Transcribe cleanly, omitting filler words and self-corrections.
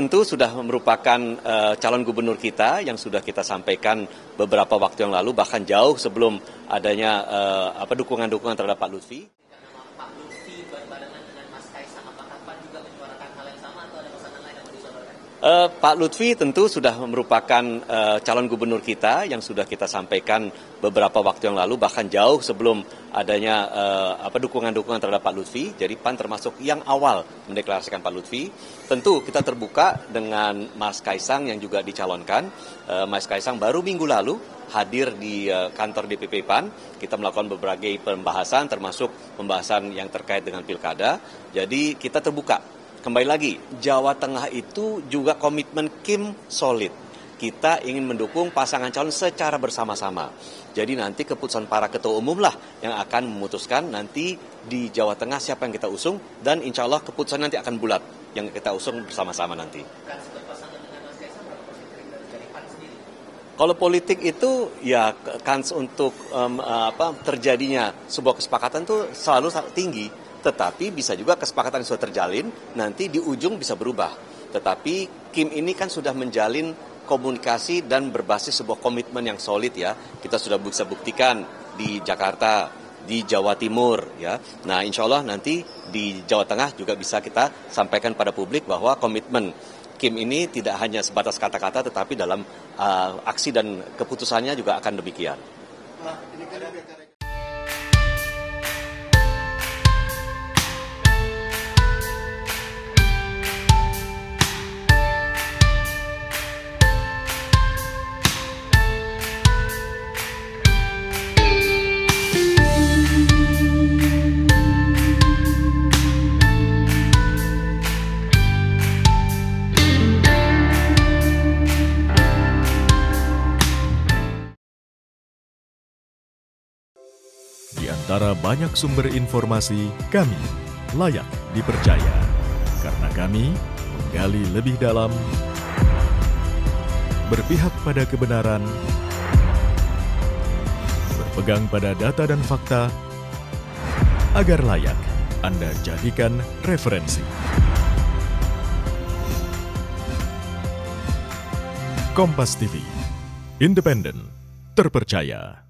Tentu sudah merupakan calon gubernur kita yang sudah kita sampaikan beberapa waktu yang lalu, bahkan jauh sebelum adanya dukungan-dukungan terhadap Pak Luthfi. Pak Luthfi berbarengan dengan Mas Kaesang, apakah Pak juga menyuarakan hal yang sama atau ada pesanan lain yang mau disuarakan? Pak Luthfi tentu sudah merupakan calon gubernur kita yang sudah kita sampaikan beberapa waktu yang lalu, bahkan jauh sebelum adanya dukungan-dukungan terhadap Pak Luthfi. Jadi PAN termasuk yang awal mendeklarasikan Pak Luthfi. Tentu kita terbuka dengan Mas Kaesang yang juga dicalonkan. Mas Kaesang baru minggu lalu hadir di kantor DPP PAN. Kita melakukan berbagai pembahasan, termasuk pembahasan yang terkait dengan pilkada. Jadi kita terbuka. Kembali lagi, Jawa Tengah itu juga komitmen KIM solid. Kita ingin mendukung pasangan calon secara bersama-sama. Jadi nanti keputusan para ketua umum lah yang akan memutuskan nanti di Jawa Tengah siapa yang kita usung, dan insya Allah keputusan nanti akan bulat yang kita usung bersama-sama nanti. Kalau politik itu ya kans untuk terjadinya sebuah kesepakatan itu selalu tinggi, tetapi bisa juga kesepakatan yang sudah terjalin nanti di ujung bisa berubah. Tetapi KIM ini kan sudah menjalin komunikasi dan berbasis sebuah komitmen yang solid ya. Kita sudah bisa buktikan di Jakarta, di Jawa Timur ya. Nah, insya Allah nanti di Jawa Tengah juga bisa kita sampaikan pada publik bahwa komitmen KIM ini tidak hanya sebatas kata-kata, tetapi dalam aksi dan keputusannya juga akan demikian. Antara banyak sumber informasi, kami layak dipercaya karena kami menggali lebih dalam, berpihak pada kebenaran, berpegang pada data dan fakta, agar layak Anda jadikan referensi. Kompas TV, independen, terpercaya.